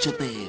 Japan.